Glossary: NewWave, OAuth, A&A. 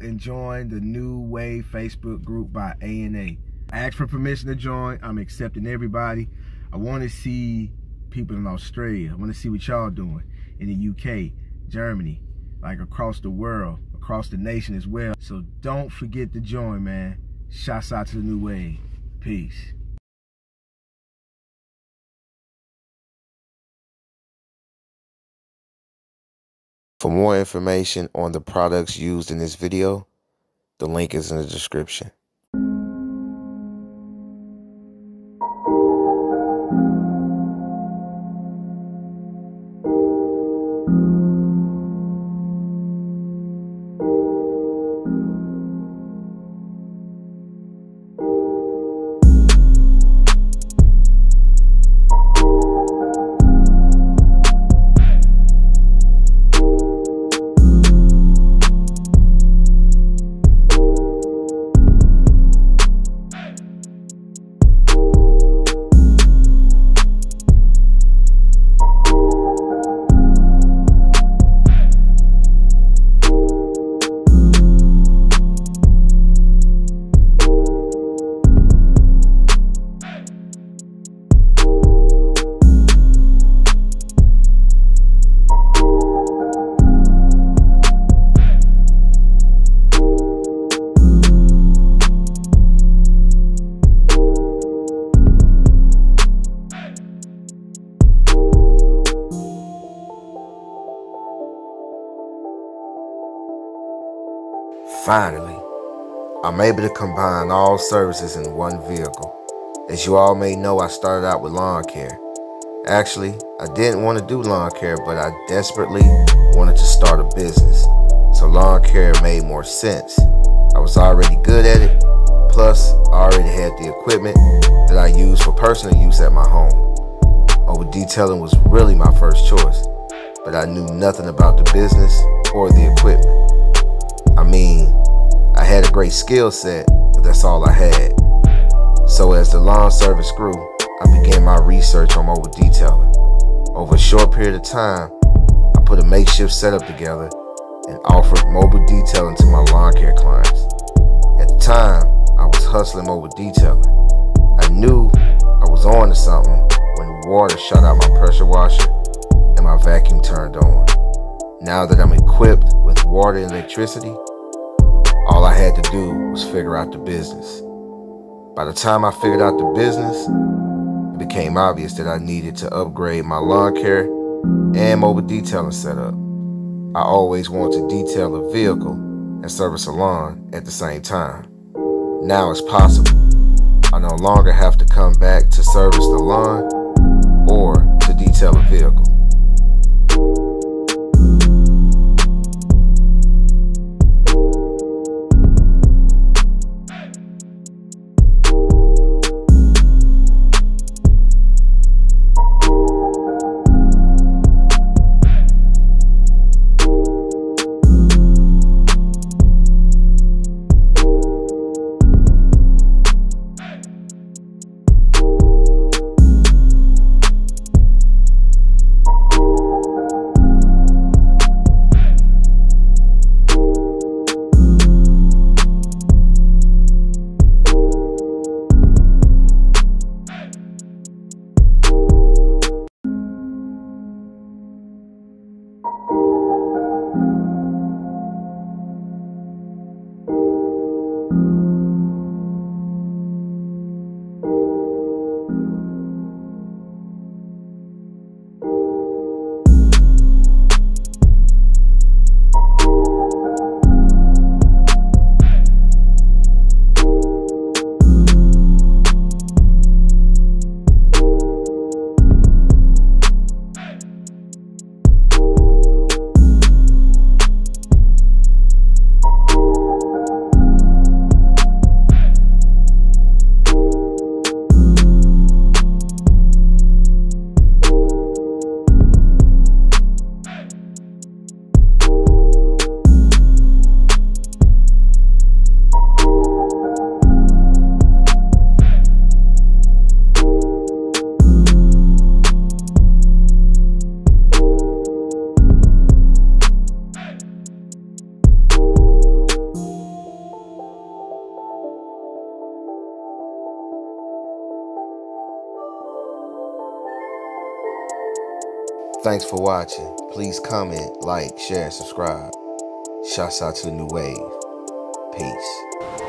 and join the NewWave Facebook group by A&A. I asked for permission to join. I'm accepting everybody. I want to see people in Australia. I want to see what y'all doing in the UK, Germany, like across the world, across the nation as well. So don't forget to join, man. Shouts out to the NewWave. Peace. For more information on the products used in this video, the link is in the description. Finally, I'm able to combine all services in one vehicle. As you all may know, I started out with lawn care. Actually, I didn't want to do lawn care, but I desperately wanted to start a business. So lawn care made more sense. I was already good at it, plus I already had the equipment that I use for personal use at my home. Over detailing was really my first choice, but I knew nothing about the business or the equipment. I mean, I had a great skill set, but that's all I had. So as the lawn service grew, I began my research on mobile detailing. Over a short period of time, I put a makeshift setup together and offered mobile detailing to my lawn care clients. At the time, I was hustling mobile detailing. I knew I was on to something when the water shut out my pressure washer and my vacuum turned on. Now that I'm equipped with water and electricity, all I had to do was figure out the business. By the time I figured out the business, it became obvious that I needed to upgrade my lawn care and mobile detailing setup. I always wanted to detail a vehicle and service a lawn at the same time. Now it's possible. I no longer have to come back to service the lawn or to detail a vehicle. Thanks for watching. Please comment, like, share, and subscribe. Shouts out to the New Wave. Peace.